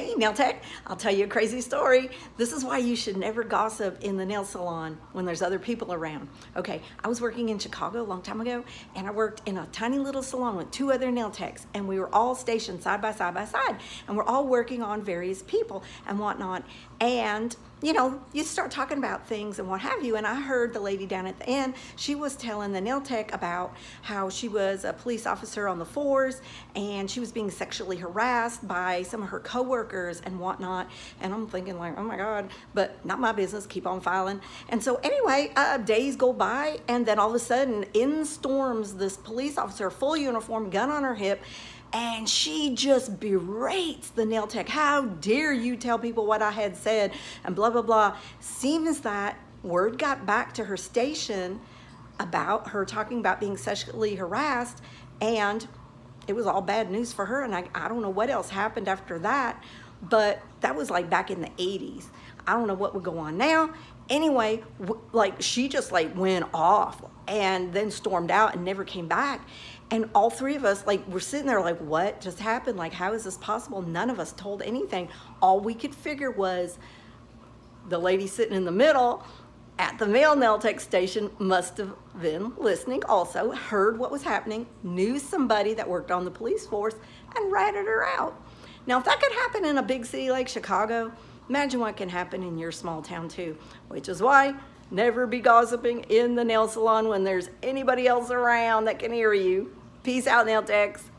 Hey, nail tech, I'll tell you a crazy story. This is why you should never gossip in the nail salon when there's other people around. Okay, I was working in Chicago a long time ago, and I worked in a tiny little salon with two other nail techs, and we were all stationed side by side by side, and we're all working on various people and whatnot. And you know, you start talking about things and what have you, and I heard the lady down at the end, she was telling the nail tech about how she was a police officer on the force, and she was being sexually harassed by some of her coworkers and whatnot, and I'm thinking like, oh my God, but not my business, keep on filing. And so anyway, days go by, and then all of a sudden, in storms this police officer, full uniform, gun on her hip, and she just berates the nail tech. How dare you tell people what I had said, and blah, blah, blah. Seems that word got back to her station about her talking about being sexually harassed, and it was all bad news for her, and I don't know what else happened after that, but that was like back in the 80s. I don't know what would go on now. Anyway, like she just like went off and then stormed out and never came back. And all three of us like were sitting there like, what just happened? Like, how is this possible? None of us told anything. All we could figure was the lady sitting in the middle at the male nail tech station must have been listening also, heard what was happening, knew somebody that worked on the police force, and ratted her out. Now, if that could happen in a big city like Chicago, imagine what can happen in your small town too, which is why never be gossiping in the nail salon when there's anybody else around that can hear you. Peace out, nail techs.